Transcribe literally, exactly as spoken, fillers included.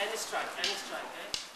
Any strike, any strike, eh?